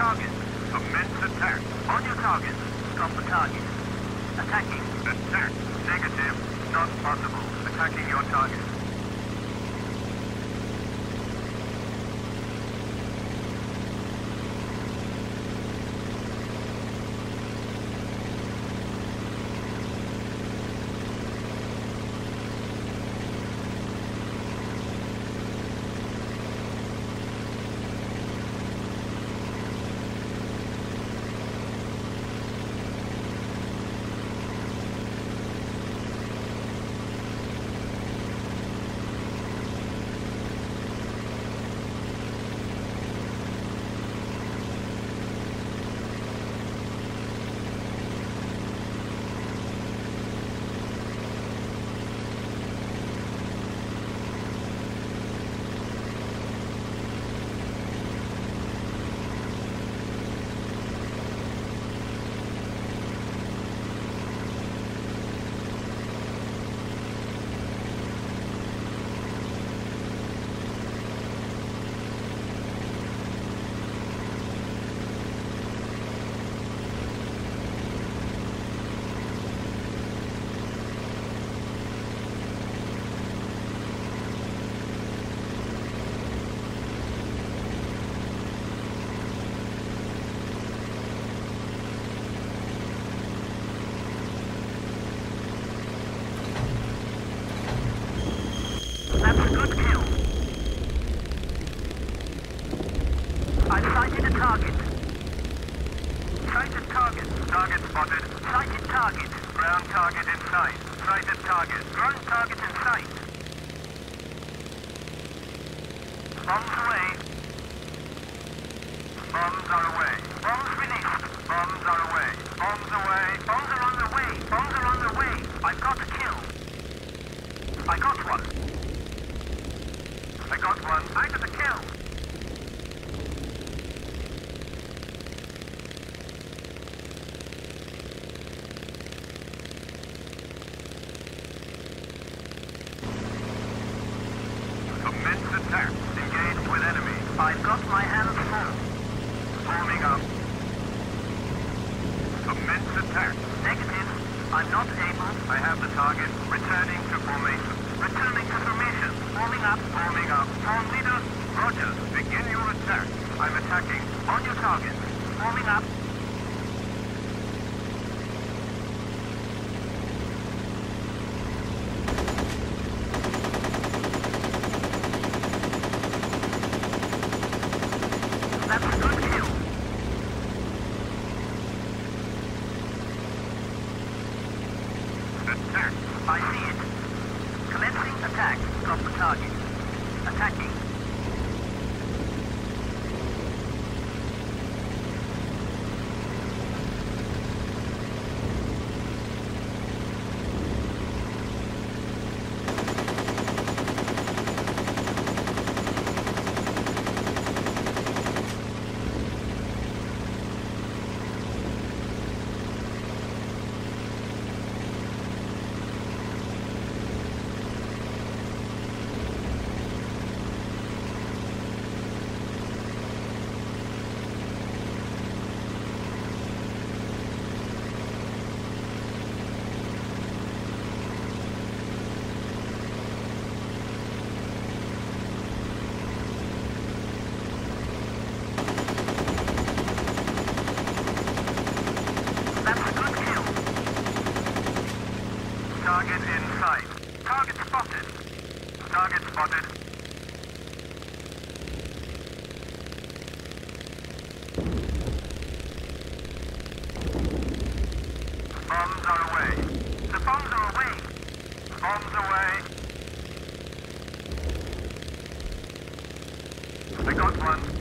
target. Commence attack. On your target. Stop the target. Attacking. Attack. Negative. Not possible. Attacking your target. I got one.